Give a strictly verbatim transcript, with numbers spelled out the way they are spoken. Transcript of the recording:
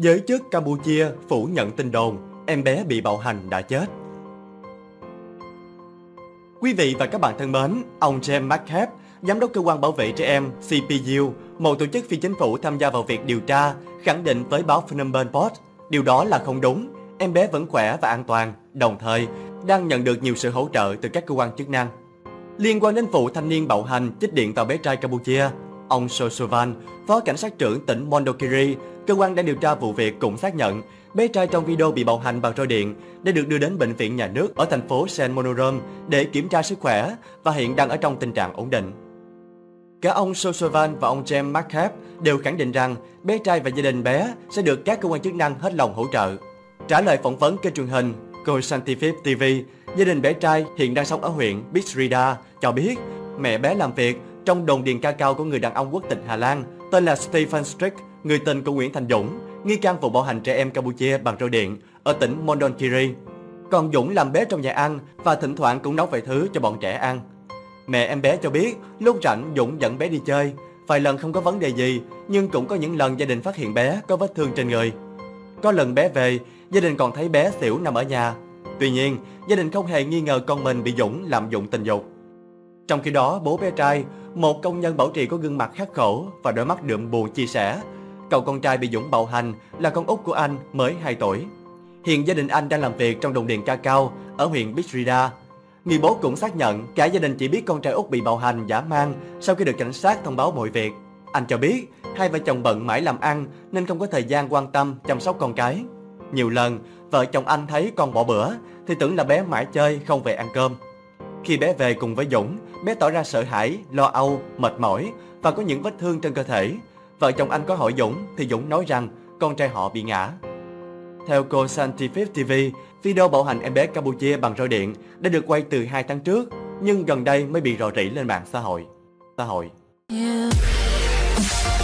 Giới chức Campuchia phủ nhận tin đồn em bé bị bạo hành đã chết. Quý vị và các bạn thân mến, ông Jem Makhep, Giám đốc Cơ quan Bảo vệ Trẻ Em C P U, một tổ chức phi chính phủ tham gia vào việc điều tra, khẳng định với báo Phnom Penh Post, điều đó là không đúng, em bé vẫn khỏe và an toàn, đồng thời đang nhận được nhiều sự hỗ trợ từ các cơ quan chức năng. Liên quan đến vụ thanh niên bạo hành chích điện vào bé trai Campuchia, ông Sosovan, Phó Cảnh sát trưởng tỉnh Mondulkiri, cơ quan đang điều tra vụ việc cũng xác nhận bé trai trong video bị bạo hành bằng roi điện đã được đưa đến bệnh viện nhà nước ở thành phố Sen Monorom để kiểm tra sức khỏe và hiện đang ở trong tình trạng ổn định. Cả ông Sosovan và ông James MacHeath đều khẳng định rằng bé trai và gia đình bé sẽ được các cơ quan chức năng hết lòng hỗ trợ. Trả lời phỏng vấn kênh truyền hình Santi Phép T V, gia đình bé trai hiện đang sống ở huyện Bisrida cho biết mẹ bé làm việc trong đồn điền ca cao của người đàn ông quốc tịch Hà Lan tên là Stephen Strick, người tình của Nguyễn Thành Dũng, nghi can vụ bạo hành trẻ em Campuchia bằng roi điện ở tỉnh Mondulkiri. Còn Dũng làm bếp trong nhà ăn và thỉnh thoảng cũng nấu vài thứ cho bọn trẻ ăn. Mẹ em bé cho biết lúc rảnh Dũng dẫn bé đi chơi, vài lần không có vấn đề gì, nhưng cũng có những lần gia đình phát hiện bé có vết thương trên người. Có lần bé về, gia đình còn thấy bé xỉu nằm ở nhà. Tuy nhiên, gia đình không hề nghi ngờ con mình bị Dũng lạm dụng tình dục. Trong khi đó, bố bé trai, một công nhân bảo trì có gương mặt khắc khổ và đôi mắt đượm buồn chia sẻ, cậu con trai bị Dũng bạo hành là con út của anh mới hai tuổi. Hiện gia đình anh đang làm việc trong đồn điền ca cao ở huyện Bisrida. Người bố cũng xác nhận cả gia đình chỉ biết con trai út bị bạo hành dã man sau khi được cảnh sát thông báo mọi việc. Anh cho biết hai vợ chồng bận mãi làm ăn nên không có thời gian quan tâm chăm sóc con cái. Nhiều lần, vợ chồng anh thấy con bỏ bữa thì tưởng là bé mãi chơi không về ăn cơm. Khi bé về cùng với Dũng, bé tỏ ra sợ hãi, lo âu, mệt mỏi và có những vết thương trên cơ thể. Vợ chồng anh có hỏi Dũng thì Dũng nói rằng con trai họ bị ngã. Theo Santi Phép T V, video bạo hành em bé Campuchia bằng roi điện đã được quay từ hai tháng trước, nhưng gần đây mới bị rò rỉ lên mạng xã hội. Xã hội. Yeah.